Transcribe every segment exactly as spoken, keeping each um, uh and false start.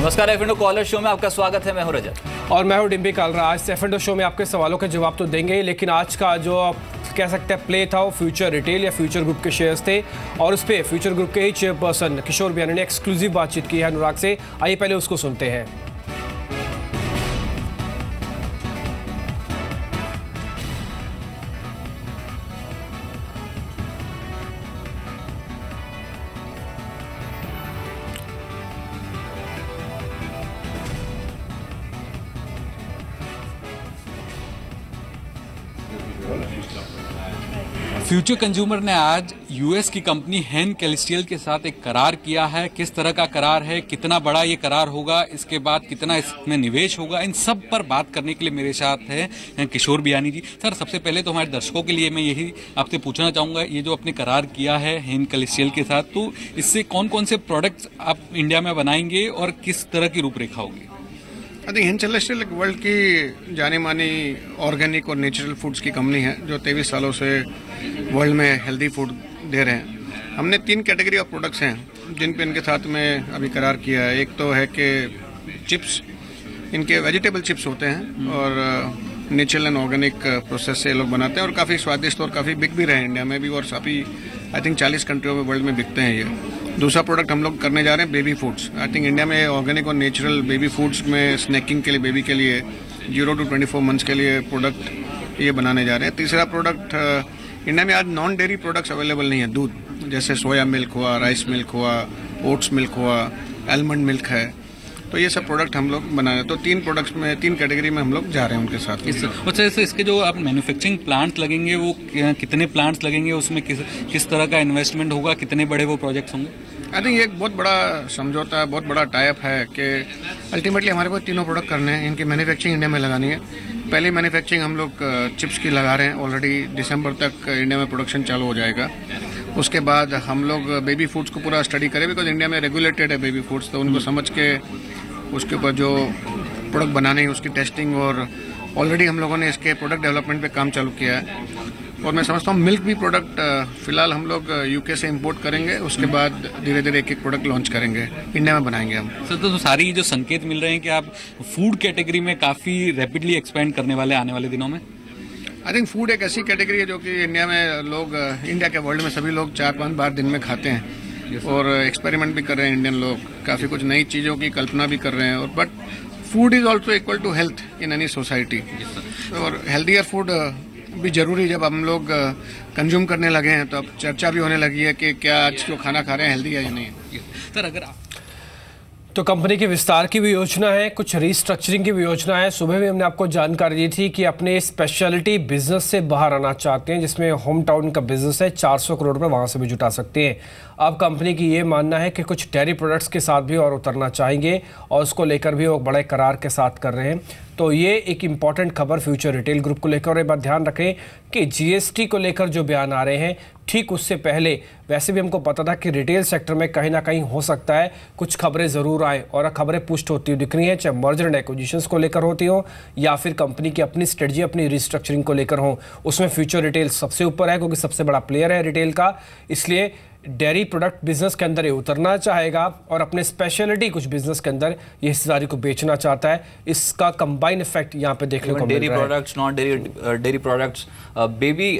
नमस्कार F and O caller show में आपका स्वागत है। मैं हूं रजत और मैं हूं डिम्पी कालरा। आज एफ एंड ओ शो में आपके सवालों के जवाब तो देंगे ही, लेकिन आज का जो आप कह सकते हैं प्ले था वो फ्यूचर रिटेल या फ्यूचर ग्रुप के शेयर्स थे और उस पर फ्यूचर ग्रुप के ही चेयरपर्सन किशोर बियानी ने एक्सक्लूसिव बातचीत की है अनुराग से। आइए पहले उसको सुनते हैं। फ्यूचर कंज्यूमर ने आज यूएस की कंपनी हैन कैलेस्टियल के साथ एक करार किया है। किस तरह का करार है, कितना बड़ा ये करार होगा, इसके बाद कितना इसमें निवेश होगा, इन सब पर बात करने के लिए मेरे साथ हैं किशोर बियानी जी। सर, सबसे पहले तो हमारे दर्शकों के लिए मैं यही आपसे पूछना चाहूँगा, ये जो आपने करार किया है हैन कैलेस्टियल के साथ, तो इससे कौन कौन से प्रोडक्ट्स आप इंडिया में बनाएंगे और किस तरह की रूपरेखा होगी? आई थिंक हैन कैलेस्टियल एक वर्ल्ड की जानी मानी ऑर्गेनिक और नेचुरल फूड्स की कंपनी है जो तेईस सालों से वर्ल्ड में हेल्दी फूड दे रहे हैं। हमने तीन कैटेगरी ऑफ प्रोडक्ट्स हैं जिन पे इनके साथ में अभी करार किया है। एक तो है कि चिप्स, इनके वेजिटेबल चिप्स होते हैं और नेचुरल एंड ऑर्गेनिक प्रोसेस से लोग बनाते हैं और काफ़ी स्वादिष्ट और काफ़ी बिक भी रहे हैं इंडिया में भी और काफ़ी आई थिंक चालीस कंट्रियों में वर्ल्ड में बिकते हैं ये। दूसरा प्रोडक्ट हम लोग करने जा रहे हैं baby foods. I think India में ऑर्गेनिक और नेचुरल बेबी फूड्स में स्नैकिंग के लिए बेबी के लिए zero to twenty four months के लिए प्रोडक्ट ये बनाने जा रहे हैं। तीसरा प्रोडक्ट इंडिया में आज नॉन डेयरी प्रोडक्ट्स अवेलेबल नहीं है, दूध जैसे सोया मिल्क हुआ, राइस मिल्क हुआ, ओट्स मिल्क हुआ, आलमंड मिल्क है, तो ये सब प्रोडक्ट हम लोग बना रहे हैं। तो तीन प्रोडक्ट्स में तीन कैटेगरी में हम लोग जा रहे हैं उनके साथ। अच्छा, जैसे इसके जो आप मैन्युफैक्चरिंग प्लांट्स लगेंगे वो कितने प्लांट्स लगेंगे, उसमें किस किस तरह का इन्वेस्टमेंट होगा, कितने बड़े वो प्रोजेक्ट्स होंगे? आई थिंक ये एक बहुत बड़ा समझौता है, बहुत बड़ा टाइप है कि अल्टीमेटली हमारे पास तीनों प्रोडक्ट करने हैं, इनकी मैन्युफैक्चरिंग इंडिया में लगानी है। पहले मैन्युफैक्चरिंग हम लोग चिप्स की लगा रहे हैं, ऑलरेडी दिसंबर तक इंडिया में प्रोडक्शन चालू हो जाएगा। उसके बाद हम लोग बेबी फूड्स को पूरा स्टडी करें बिकॉज इंडिया में रेगुलेटेड है बेबी फूड्स, तो उनको समझ के उसके ऊपर जो प्रोडक्ट बनाने हैं उसकी टेस्टिंग, और ऑलरेडी हम लोगों ने इसके प्रोडक्ट डेवलपमेंट पे काम चालू किया है। और मैं समझता हूँ मिल्क भी प्रोडक्ट फिलहाल हम लोग यूके से इंपोर्ट करेंगे, उसके बाद धीरे धीरे एक एक प्रोडक्ट लॉन्च करेंगे, इंडिया में बनाएंगे हम। सर, तो, तो सारी जो संकेत मिल रहे हैं कि आप फूड कैटेगरी में काफ़ी रैपिडली एक्सपेंड करने वाले आने वाले दिनों में? आई थिंक फूड एक ऐसी कैटेगरी है जो कि इंडिया में लोग, इंडिया के वर्ल्ड में सभी लोग चार पाँच बार दिन में खाते हैं और एक्सपेरिमेंट भी कर रहे हैं इंडियन लोग, काफ़ी कुछ नई चीज़ों की कल्पना भी कर रहे हैं। और but food is also equal to health in any society, और हेल्दियर फूड भी ज़रूरी जब हम लोग कंज्यूम करने लगे हैं, तो अब चर्चा भी होने लगी है कि क्या आज जो खाना खा रहे हैं हेल्दी है या नहीं। सर, अगर तो कंपनी के विस्तार की भी योजना है, कुछ रीस्ट्रक्चरिंग की भी योजना है। सुबह भी हमने आपको जानकारी दी थी कि अपने स्पेशलिटी बिजनेस से बाहर आना चाहते हैं जिसमें होम टाउन का बिजनेस है, चार सौ करोड़ रुपये वहाँ से भी जुटा सकते हैं। अब कंपनी की ये मानना है कि कुछ डेयरी प्रोडक्ट्स के साथ भी और उतरना चाहेंगे और उसको लेकर भी वो बड़े करार के साथ कर रहे हैं। तो ये एक इम्पॉर्टेंट खबर फ्यूचर रिटेल ग्रुप को लेकर। और एक बात ध्यान रखें कि जीएसटी को लेकर जो बयान आ रहे हैं, ठीक उससे पहले वैसे भी हमको पता था कि रिटेल सेक्टर में कहीं ना कहीं हो सकता है कुछ खबरें ज़रूर आएँ और खबरें पुष्ट होती हुई दिख रही हैं, चाहे मर्जर एंड एक्विजिशंस को लेकर होती हो या फिर कंपनी की अपनी स्ट्रेटजी, अपनी रिस्ट्रक्चरिंग को लेकर हो। उसमें फ्यूचर रिटेल सबसे ऊपर है क्योंकि सबसे बड़ा प्लेयर है रिटेल का, इसलिए डेयरी प्रोडक्ट बिजनेस के अंदर ये उतरना चाहेगा और अपने स्पेशलिटी कुछ बिजनेस के अंदर ये हिस्सेदारी को बेचना चाहता है। इसका कंबाइन इफेक्ट यहाँ पे देखने को मिल रहा है। Dairy products, non dairy dairy products, baby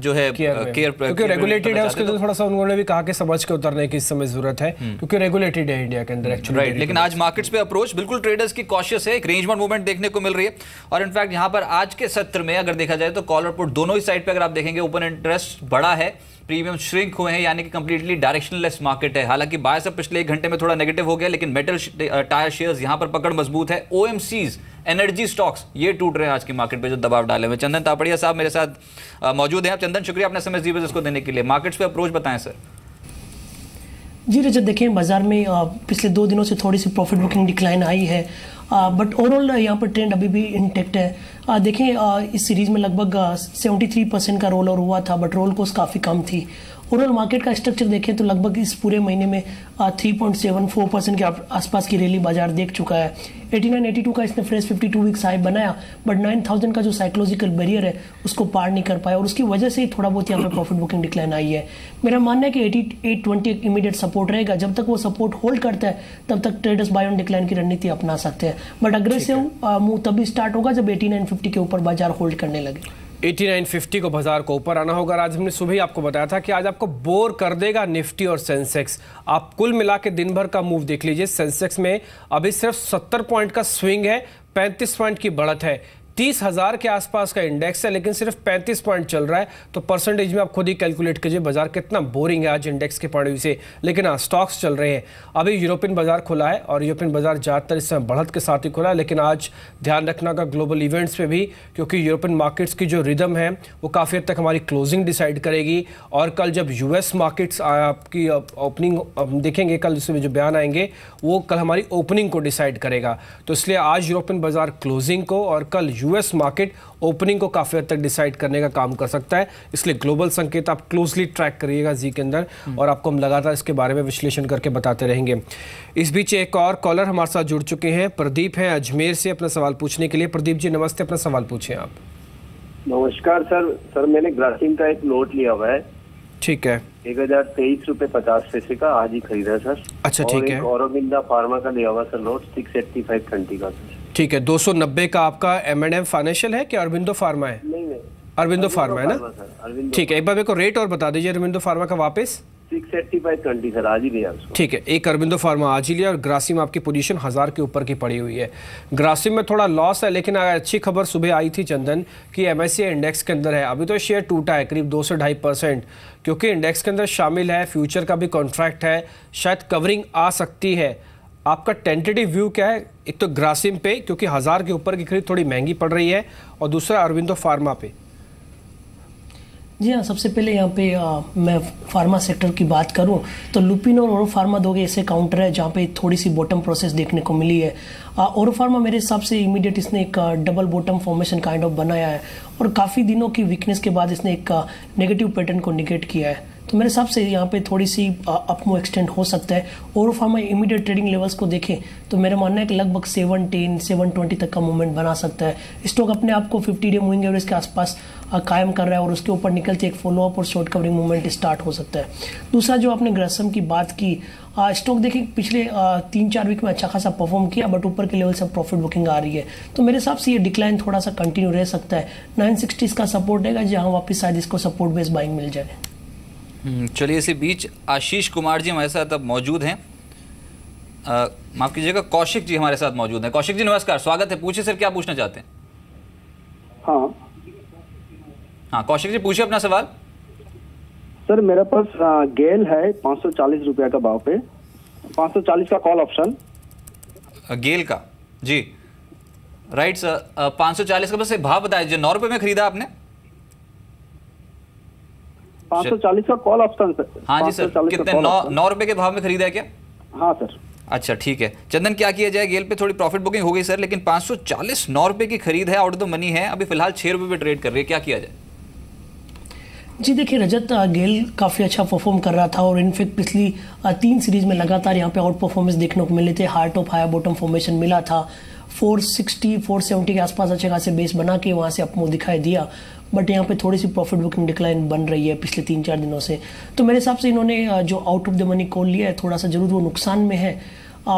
जो है केयर, क्योंकि रेगुलेटेड है उसके, तो थोड़ा सा उन्होंने भी कहा कि समझ के उतरने की इस समय जरूरत है क्योंकि रेगुलेटेड है इंडिया के अंदर एक्चुअली। राइट, लेकिन आज मार्केट्स पे अप्रोच बिल्कुल ट्रेडर्स की कॉशियस है, एक रेंज बाउंड मूवमेंट देखने को मिल रही है। और इनफैक्ट यहाँ पर आज के सत्र में अगर देखा जाए तो कॉल और पुट दोनों ही साइड पर अगर आप देखेंगे ओपन इंटरेस्ट बड़ा है, प्रीमियम श्रिंक हुए हैं, यानी कि कंप्लीटली डायरेक्शनलेस मार्केट है। हालांकि बायर्स पिछले एक घंटे में थोड़ा नेगेटिव हो गया, लेकिन मेटल टायर शेयर्स यहां पर पकड़ मजबूत है। ओएमसीज, एनर्जी स्टॉक्स ये टूट रहे हैं आज के मार्केट पे जो दबाव डाले हुए। चंदन तापड़िया साहब मेरे साथ मौजूद हैं। आप चंदन, शुक्रिया अपना समय जी बिजनेस को देने के लिए। मार्केट्स पे अप्रोच बताएं सर। जी रजत, देखिए बाजार में पिछले दो दिनों से थोड़ी सी प्रॉफिट बुकिंग डिक्लाइन आई है, बट ओवरऑल यहाँ पर ट्रेंड अभी भी इंटेक्ट है। देखें इस सीरीज़ में लगभग सेवेंटी थ्री परसेंट का रोल और हुआ था, बट रोल कोस्ट काफ़ी कम थी ओवरऑल मार्केट का स्ट्रक्चर देखें तो लगभग इस पूरे महीने में तीन पॉइंट सात चार परसेंट के आसपास की रैली बाजार देख चुका है। एटी नाइन एटी टू का इसने fresh fifty two weeks high बनाया, बट नाइन थाउजेंड का जो साइकोलॉजिकल बैरियर है उसको पार नहीं कर पाया और उसकी वजह से ही थोड़ा बहुत यहाँ पर प्रॉफिट बुकिंग डिक्लाइन आई है। मेरा मानना है कि एटी एट ट्वेंटी एक इमीडिएट सपोर्ट रहेगा, जब तक वो सपोर्ट होल्ड करता है तब तक ट्रेडर्स बाय ऑन डिक्लाइन की रणनीति अपना सकते हैं, बट अग्रेसिव मूव तभी स्टार्ट होगा जब एटी नाइन फिफ्टी के ऊपर बाजार होल्ड करने लगे। एटी नाइन फिफ्टी को बाजार को ऊपर आना होगा। आज हमने सुबह ही आपको बताया था कि आज आपको बोर कर देगा निफ्टी और सेंसेक्स। आप कुल मिला के दिन भर का मूव देख लीजिए। सेंसेक्स में अभी सिर्फ सत्तर पॉइंट का स्विंग है, पैंतीस पॉइंट की बढ़त है, तीस हज़ार के आसपास का इंडेक्स है लेकिन सिर्फ पैंतीस पॉइंट चल रहा है। तो परसेंटेज में आप खुद ही कैलकुलेट कीजिए बाजार कितना बोरिंग है आज इंडेक्स के पॉइंट ऑफ व्यू से। लेकिन हाँ, स्टॉक्स चल रहे हैं। अभी यूरोपियन बाजार खुला है और यूरोपियन बाजार ज़्यादातर इस समय बढ़त के साथ ही खुला है, लेकिन आज ध्यान रखना होगा ग्लोबल इवेंट्स पे भी, क्योंकि यूरोपियन मार्केट्स की जो रिदम है वो काफ़ी हद तक हमारी क्लोजिंग डिसाइड करेगी। और कल जब यू एस मार्केट्स आपकी ओपनिंग देखेंगे, कल उसमें जो बयान आएंगे वो कल हमारी ओपनिंग को डिसाइड करेगा। तो इसलिए आज यूरोपियन बाजार क्लोजिंग को और कल यूएस मार्केट ओपनिंग को काफी हद तक डिसाइड करने का काम कर सकता है। इसलिए ग्लोबल संकेत आप क्लोजली ट्रैक करिएगा जी के अंदर और आपको हम लगातार इसके बारे में विश्लेषण करके बताते रहेंगे। इस बीच एक और कॉलर हमारे साथ जुड़ चुके हैं, प्रदीप हैं अजमेर से, अपना सवाल पूछने के लिए। प्रदीप जी नमस्ते, अपना सवाल पूछें आप। नमस्कार सर। सर मैंने ग्रासिम का एक नोट लिया हुआ है, ठीक है, एक हजार तेईस रूपए पचास पैसे का आज ही खरीदा है सर। अच्छा ठीक है। औरोबिंदो फार्मा का लिया हुआ sir note six eighty five twenty का सर। ठीक है। दो सौ नब्बे का आपका एम एंड एम फाइनेंशियल है कि अरबिंदो फार्मा है? नहीं नहीं, अरबिंदो फार्मा है ना। ठीक है, एक बार मेरे को रेट और बता दीजिए अरबिंदो फार्मा का वापस। Six eighty five twenty sir, आज ही लिया उसको। ठीक है, एक अरबिंदो फार्मा आज ही लिया। और ग्रासिम आपकी पोजीशन हज़ार के ऊपर की पड़ी हुई है। ग्रासिम में थोड़ा लॉस है, लेकिन अच्छी खबर सुबह आई थी चंदन कि एमएससीआई इंडेक्स के अंदर है। अभी तो शेयर टूटा है करीब दो से ढाई परसेंट, क्योंकि इंडेक्स के अंदर शामिल है, फ्यूचर का भी कॉन्ट्रैक्ट है, शायद कवरिंग आ सकती है। आपका टेंटेटिव व्यू क्या है, एक तो ग्रासिम पे क्योंकि हज़ार के ऊपर की खरीद थोड़ी महंगी पड़ रही है, और दूसरा अरबिंदो फार्मा पे? जी हाँ, सबसे पहले यहाँ पे आ, मैं फार्मा सेक्टर की बात करूँ तो लुपिन और ओरो फार्मा दोगे ऐसे काउंटर है जहाँ पे थोड़ी सी बॉटम प्रोसेस देखने को मिली है। ओरो फार्मा मेरे हिसाब से इमीडिएट इसने एक double bottom formation kind of बनाया है और काफ़ी दिनों की वीकनेस के बाद इसने एक नेगेटिव पैटर्न को निगेट किया है, तो मेरे हिसाब से यहाँ पे थोड़ी सी अपमो एक्सटेंड हो सकता है। और फार्मा इमीडिएट ट्रेडिंग लेवल्स को देखें तो मेरा मानना है कि लगभग सेवन टेन सेवन ट्वेंटी तक का मूवमेंट बना सकता है। स्टॉक अपने आप को फिफ्टी डे मूविंग एवरेज के आसपास कायम कर रहा है और उसके ऊपर निकलते एक फॉलोअप और शॉर्ट कवरिंग मूवमेंट स्टार्ट हो सकता है। दूसरा जो आपने ग्रासिम की बात की, स्टॉक देखिए पिछले आ, तीन चार वीक में अच्छा खासा परफॉर्म किया, बट ऊपर के लेवल से प्रॉफिट बुकिंग आ रही है, तो मेरे हिसाब से ये डिक्लाइन थोड़ा सा कंटिन्यू रह सकता है। नाइन सिक्सटीज का सपोर्ट रहेगा जहाँ वापस शायद इसको सपोर्ट बेस बाइंग मिल जाए। चलिए, इसी बीच आशीष कुमार जी हमारे साथ अब मौजूद हैं, माफ कीजिएगा कौशिक जी हमारे साथ मौजूद हैं। कौशिक जी नमस्कार, स्वागत है, पूछिए सर क्या पूछना चाहते हैं। हाँ हाँ कौशिक जी पूछिए अपना सवाल। सर मेरे पास गेल है पाँच सौ चालीस रुपया का भाव पे, पाँच सौ चालीस का कॉल ऑप्शन गेल का। जी राइट सर, पाँच सौ चालीस का बस भाव बता दीजिए। नौ रुपये में खरीदा आपने? पाँच सौ चालीस का कॉल ऑप्शन सर। हाँ जी सर, कितने नौ नौ रुपए के भाव में खरीदा है क्या? हाँ सर। अच्छा ठीक है चंदन, क्या किया जाए? गेल पे थोड़ी प्रॉफिट बुकिंग हो गई सर, लेकिन पाँच सौ चालीस नौ रुपए की खरीद है, आउट ऑफ द मनी है, अभी फिलहाल छः रुपए पे ट्रेड कर रही है, क्या किया जाए? जी देखिए रजत, गेल काफ़ी अच्छा परफॉर्म कर रहा था और इनफेक्ट पिछली तीन सीरीज में लगातार यहाँ पे आउट परफॉर्मेंस देखने को मिले थे। Heart of high bottom formation मिला था, फोर सिक्सटी फोर सेवेंटी के आसपास अच्छे खासे बेस बना के वहाँ से अपमूव दिखाई दिया, बट यहाँ पे थोड़ी सी प्रॉफिट बुकिंग डिक्लाइन बन रही है पिछले तीन चार दिनों से। तो मेरे हिसाब से इन्होंने जो out of the money call लिया है थोड़ा सा जरूर वो नुकसान में है,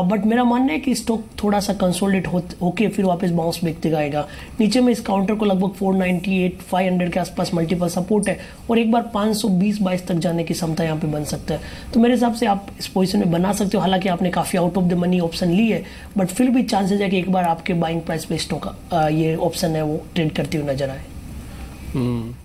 बट मेरा मानना है कि स्टॉक थोड़ा सा कंसोलिडेट हो होके फिर वापस बाउंस बैक दिखाएगा। नीचे में इस काउंटर को लगभग four ninety eight five hundred के आसपास मल्टीपल सपोर्ट है और एक बार पाँच सौ बीस बाईस तक जाने की क्षमता यहाँ पे बन सकता है, तो मेरे हिसाब से आप इस पोजीशन में बना सकते हो। हालांकि आपने काफ़ी out of the money option ली है, बट फिर भी चांसेज है कि एक बार आपके बाइंग प्राइस पे स्टॉक ये ऑप्शन है वो ट्रेड करती हुई नजर आए।